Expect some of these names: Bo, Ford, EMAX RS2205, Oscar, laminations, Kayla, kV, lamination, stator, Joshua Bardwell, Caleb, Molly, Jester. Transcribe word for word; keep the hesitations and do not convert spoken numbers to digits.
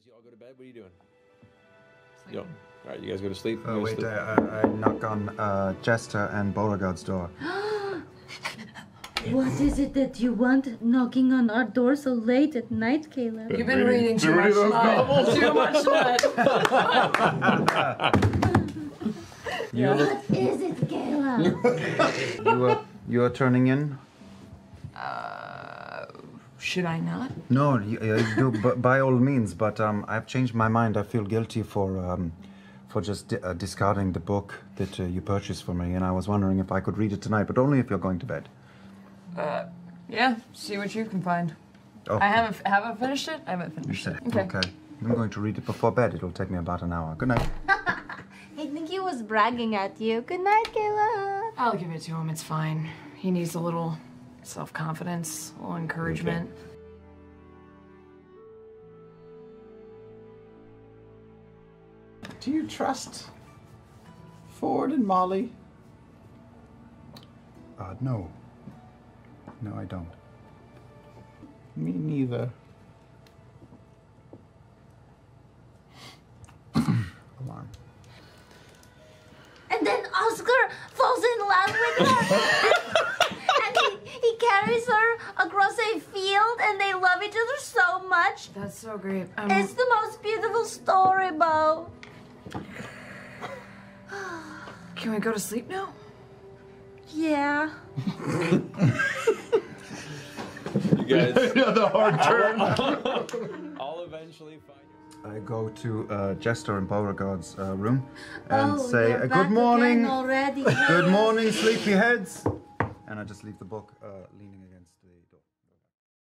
As you all go to bed, what are you doing? Yo, all right, you guys go to sleep. Oh, wait, sleep. Uh, I knock on uh, Jester and Beauregard's door. What is it that you want knocking on our door so late at night, Caleb? You've been reading, reading too much novels. Too much night. Yeah. What is it, Caleb? you are you are turning in? Uh, should I not? No, you, you do but by all means. But um, I've changed my mind. I feel guilty for um, for just di uh, discarding the book that uh, you purchased for me, and I was wondering if I could read it tonight, but only if you're going to bed. Uh, yeah, see what you can find. Oh. I haven't haven't finished it. I haven't finished it. Okay. Okay. I'm going to read it before bed. It'll take me about an hour. Good night. I think he was bragging at you. Good night, Kayla. I'll give it to him. It's fine. He needs a little self-confidence, a little encouragement. Okay. Do you trust Ford and Molly? Uh, no. No, I don't. Me neither. Alarm. And then Oscar falls in love with her. and he, he carries her across a field and they love each other so much. That's so great. Um, it's the most beautiful story, Bo. Can we go to sleep now? Yeah. Another hard turn. I'll eventually find you. I go to uh, Jester and Beauregard's uh, room and oh, say, uh, "Good morning, already. Good morning, sleepyheads," and I just leave the book uh, leaning.